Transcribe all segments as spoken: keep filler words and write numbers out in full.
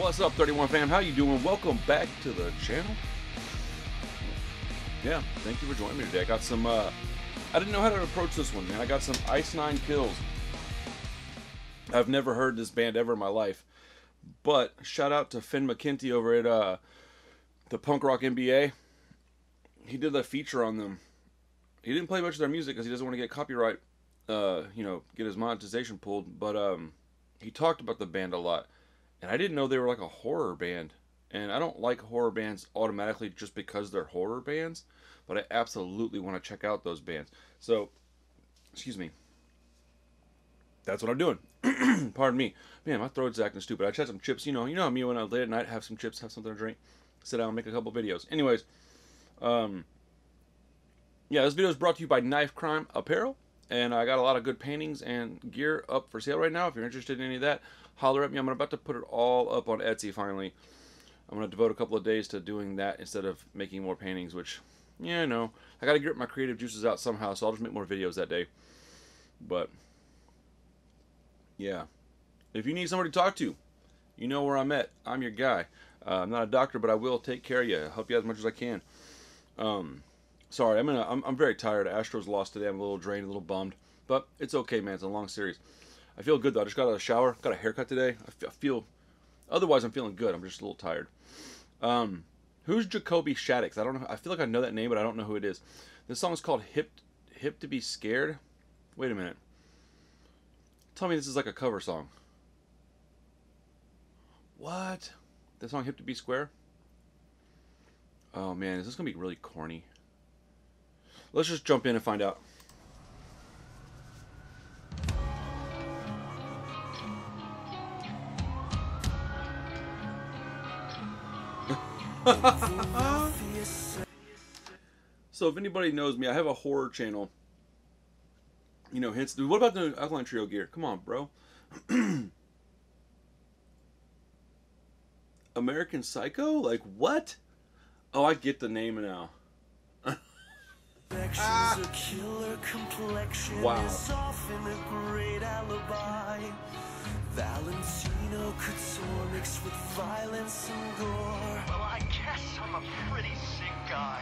What's up, thirty-one fam? How you doing? Welcome back to the channel. Yeah, thank you for joining me today. I got some, uh, I didn't know how to approach this one, man. I got some Ice Nine Kills. I've never heard this band ever in my life, but shout out to Finn McKinty over at uh, the Punk Rock N B A. He did a feature on them. He didn't play much of their music because he doesn't want to get copyright, uh, you know, get his monetization pulled, but um, he talked about the band a lot, and I didn't know they were like a horror band, and I don't like horror bands automatically just because they're horror bands, but I absolutely want to check out those bands. So, excuse me. That's what I'm doing. Pardon me. Man, my throat's acting stupid. I just had some chips. You know, you know me when I late at night, have some chips, have something to drink, sit down and make a couple videos. Anyways, um, yeah, this video is brought to you by Knife Crime Apparel. And I got a lot of good paintings and gear up for sale right now. If you're interested in any of that, holler at me. I'm about to put it all up on Etsy finally. I'm going to devote a couple of days to doing that instead of making more paintings, which, yeah, I know. I got to get my creative juices out somehow, so I'll just make more videos that day. But yeah, if you need somebody to talk to, you know where I'm at. I'm your guy. Uh, I'm not a doctor, but I will take care of you. I'll help you out as much as I can. Um, sorry, I'm in a, I'm, I'm very tired. Astros lost today. I'm a little drained, a little bummed, but it's okay, man. It's a long series. I feel good though. I just got out of the shower, got a haircut today. I feel, otherwise I'm feeling good. I'm just a little tired. Um, who's Jacoby Shaddix? I don't know. I feel like I know that name, but I don't know who it is. This song is called Hip, Hip To Be Scared. Wait a minute. Tell me this is like a cover song. What? The song Hip To Be Square? Oh man, is this gonna be really corny? Let's just jump in and find out. So if anybody knows me, I have a horror channel. You know, hence, what about the Alkaline Trio gear? Come on, bro. American Psycho? Like, what? Oh, I get the name now. Ah. Wow. Valentino could soar mixed with violence and gore. Well, I guess I'm a pretty sick guy.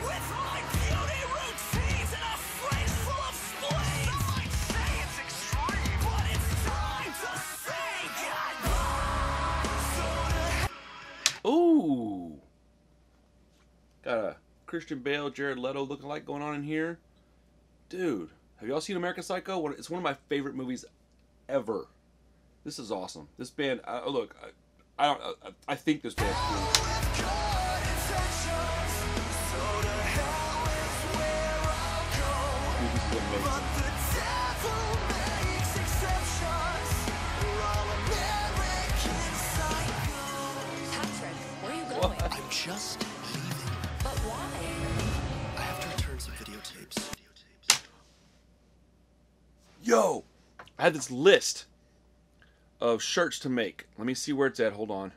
With my beauty routines and a face full of spleen. Some might say it's extreme, but it's time to say goodbye. So ooh. Got a Christian Bale, Jared Leto lookalike going on in here. Dude, have y'all seen American Psycho? It's one of my favorite movies ever. This is awesome. This band, uh, look, I, I don't, I, I think this band. Patrick, where are you going? What? I'm just leaving. But why? I have to return some videotapes. Videotapes. Yo, I had this list of shirts to make. Let me see where it's at. Hold on.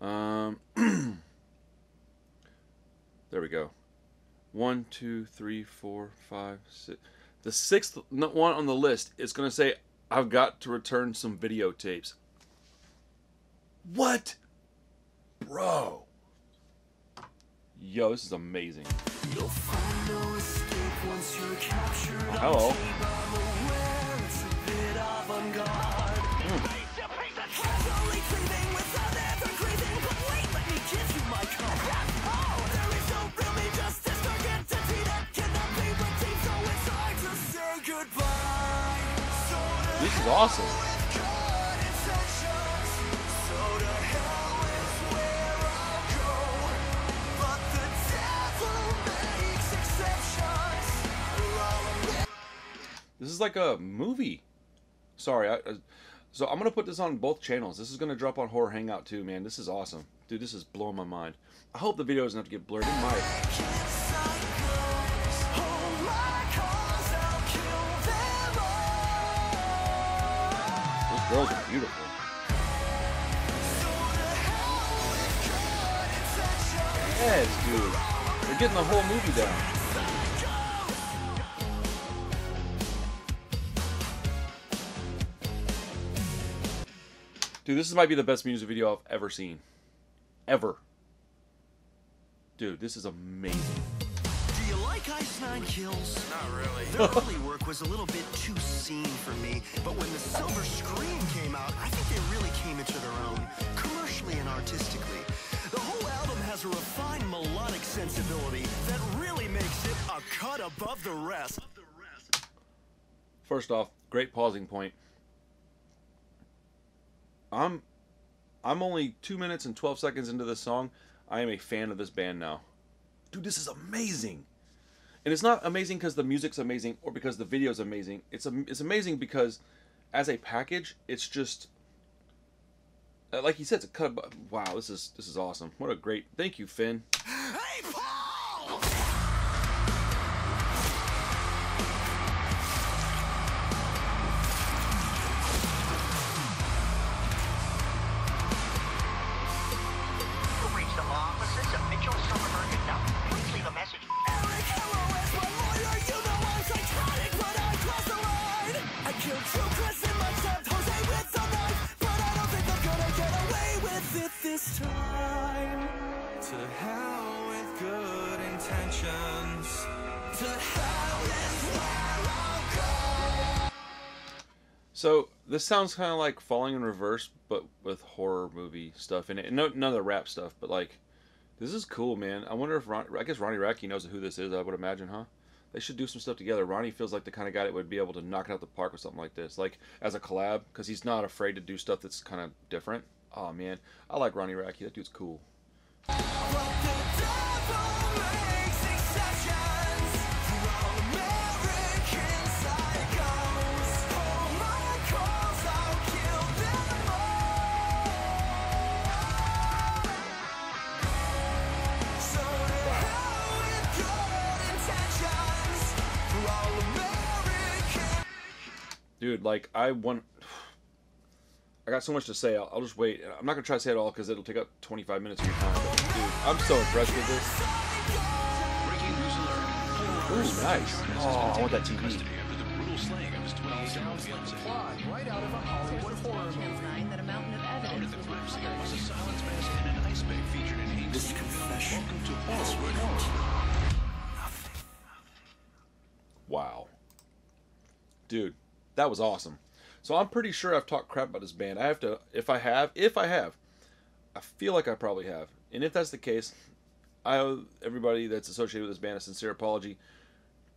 Um, there we go. One, two, three, four, five, six. The sixth one on the list is going to say, I've got to return some videotapes. What? Bro. Yo, this is amazing. You'll find no escape once you're captured. Oh, hello. This is awesome. This is like a movie. Sorry, I, I, so I'm gonna put this on both channels. This is gonna drop on Horror Hangout too, man. This is awesome, dude. This is blowing my mind. I hope the video doesn't have to get blurred. It might. Girls are beautiful. Yes, dude. They're getting the whole movie down. Dude, this might be the best music video I've ever seen. Ever. Dude, this is amazing. Do you like Ice Nine Kills? Not really. Their early work was a little bit too seen for me, but when the silver screen came out, I think they really came into their own, commercially and artistically. The whole album has a refined melodic sensibility that really makes it a cut above the rest. First off, great pausing point. I'm I'm only two minutes and twelve seconds into this song. I am a fan of this band now. Dude, this is amazing. And it's not amazing because the music's amazing or because the video's amazing. It's a, it's amazing because as a package, it's just like he said, it's a cut above. Wow, this is this is awesome. What a great. Thank you, Finn. Hey, Paul! So this sounds kind of like Falling in Reverse, but with horror movie stuff in it. No, none of the rap stuff, but like, this is cool, man. I wonder if Ron, I guess Ronnie Radke knows who this is. I would imagine, huh? They should do some stuff together. Ronnie feels like the kind of guy that would be able to knock it out the park with something like this, like as a collab, because he's not afraid to do stuff that's kind of different. Oh man, I like Ronnie Radke. That dude's cool. Dude, like, I want... I got so much to say. I'll, I'll just wait. I'm not going to try to say it all because it'll take up twenty-five minutes of your time. But dude, I'm so impressed with this. Ooh, nice. Oh, I want that T V. Wow. Dude. That was awesome. So I'm pretty sure I've talked crap about this band. I have to, if I have, if I have, I feel like I probably have. And if that's the case, I owe everybody that's associated with this band a sincere apology.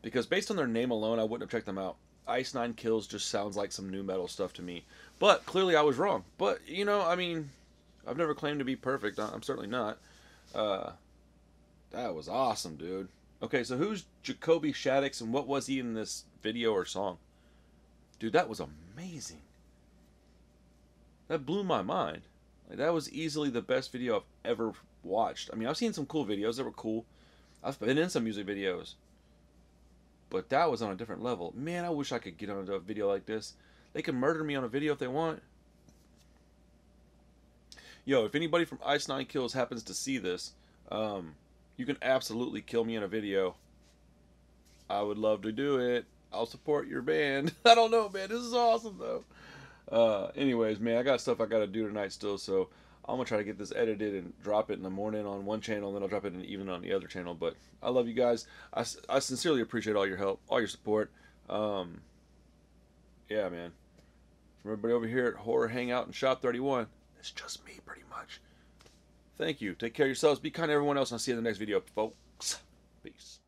Because based on their name alone, I wouldn't have checked them out. Ice Nine Kills just sounds like some new metal stuff to me. But clearly I was wrong. But, you know, I mean, I've never claimed to be perfect. I'm certainly not. Uh, that was awesome, dude. Okay, so who's Jacoby Shaddix and what was he in this video or song? Dude, that was amazing. That blew my mind. Like, that was easily the best video I've ever watched. I mean, I've seen some cool videos that were cool. I've been in some music videos. But that was on a different level. Man, I wish I could get on a video like this. They can murder me on a video if they want. Yo, if anybody from Ice Nine Kills happens to see this, um, you can absolutely kill me in a video. I would love to do it. I'll support your band. I don't know, man. This is awesome, though. Uh, anyways, man, I got stuff I got to do tonight still, so I'm going to try to get this edited and drop it in the morning on one channel, and then I'll drop it in the evening on the other channel. But I love you guys. I, I sincerely appreciate all your help, all your support. Um, yeah, man. From everybody over here at Horror Hangout and Shop thirty-one, it's just me, pretty much. Thank you. Take care of yourselves. Be kind to everyone else, and I'll see you in the next video, folks. Peace.